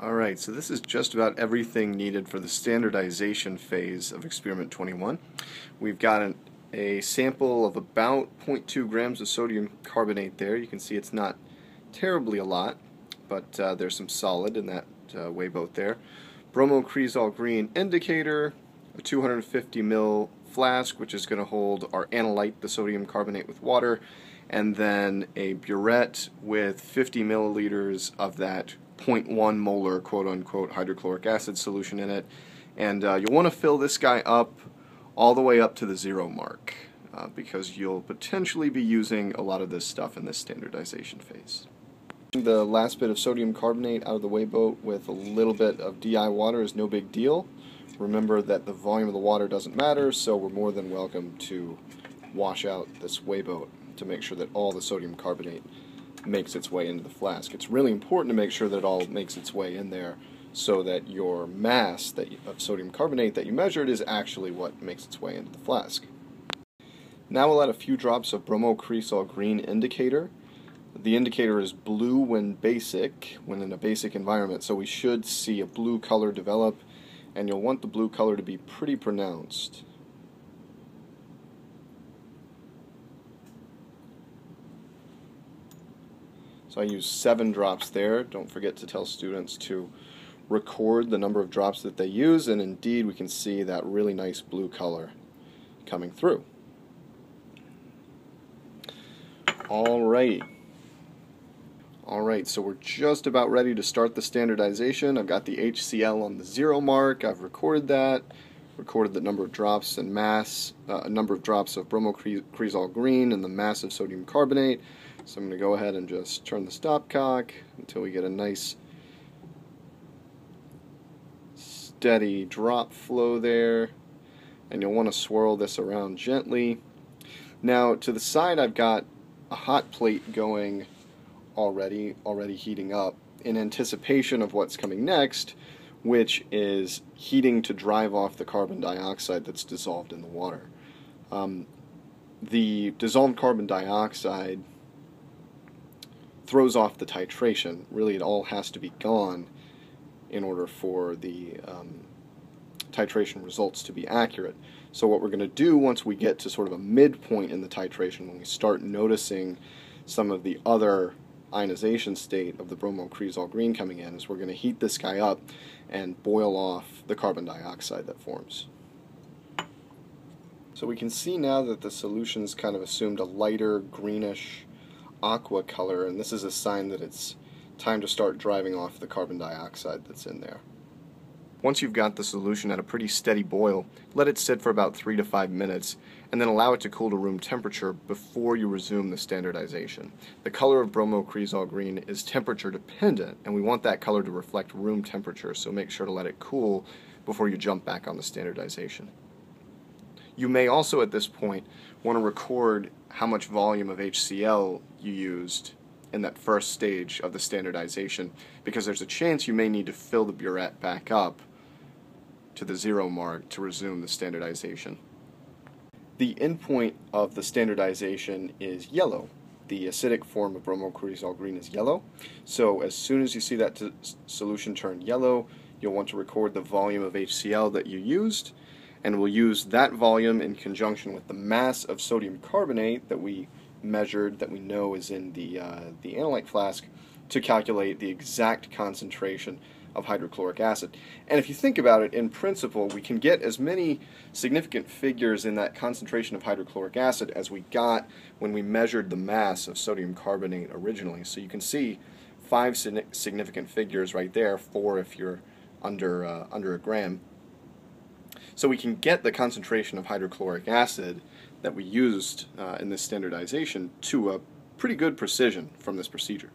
Alright, so this is just about everything needed for the standardization phase of experiment 21. We've got a sample of about 0.2 grams of sodium carbonate there. You can see it's not terribly a lot, but there's some solid in that wayboat there. Bromocresol green indicator, a 250 ml flask, which is going to hold our analyte, the sodium carbonate with water, and then a burette with 50 milliliters of that 0.1 molar quote-unquote hydrochloric acid solution in it. And you'll want to fill this guy up all the way up to the zero mark because you'll potentially be using a lot of this stuff in this standardization phase. The last bit of sodium carbonate out of the wayboat with a little bit of DI water is no big deal. Remember that the volume of the water doesn't matter, so we're more than welcome to wash out this wayboat to make sure that all the sodium carbonate makes its way into the flask. It's really important to make sure that it all makes its way in there so that your mass of sodium carbonate that you measured is actually what makes its way into the flask. Now we'll add a few drops of bromocresol green indicator. The indicator is blue when in a basic environment, so we should see a blue color develop, and you'll want the blue color to be pretty pronounced. So I use 7 drops there. Don't forget to tell students to record the number of drops that they use, and indeed we can see that really nice blue color coming through. Alright, so we're just about ready to start the standardization. I've got the HCl on the zero mark. I've recorded that, recorded the number of drops and mass, number of drops of bromocresol green and the mass of sodium carbonate. So I'm going to go ahead and just turn the stopcock until we get a nice steady drop flow there. And you'll want to swirl this around gently. Now to the side I've got a hot plate going already heating up in anticipation of what's coming next, which is heating to drive off the carbon dioxide that's dissolved in the water. The dissolved carbon dioxide throws off the titration. Really, it all has to be gone in order for the titration results to be accurate. So what we're going to do once we get to sort of a midpoint in the titration, when we start noticing some of the other ionization state of the bromocresol green coming in, is we're going to heat this guy up and boil off the carbon dioxide that forms. So we can see now that the solution's kind of assumed a lighter greenish aqua color, and this is a sign that it's time to start driving off the carbon dioxide that's in there. Once you've got the solution at a pretty steady boil, let it sit for about 3 to 5 minutes and then allow it to cool to room temperature before you resume the standardization. The color of bromocresol green is temperature dependent, and we want that color to reflect room temperature, so make sure to let it cool before you jump back on the standardization. You may also at this point want to record how much volume of HCl you used in that first stage of the standardization, because there's a chance you may need to fill the burette back up to the zero mark to resume the standardization. The endpoint of the standardization is yellow. The acidic form of bromocresol green is yellow, so as soon as you see that solution turn yellow, you'll want to record the volume of HCl that you used, and we'll use that volume in conjunction with the mass of sodium carbonate that we measured, that we know is in the analyte flask, to calculate the exact concentration of hydrochloric acid. And if you think about it, in principle, we can get as many significant figures in that concentration of hydrochloric acid as we got when we measured the mass of sodium carbonate originally. So you can see 5 significant figures right there, 4 if you're under a gram. So we can get the concentration of hydrochloric acid that we used in this standardization to a pretty good precision from this procedure.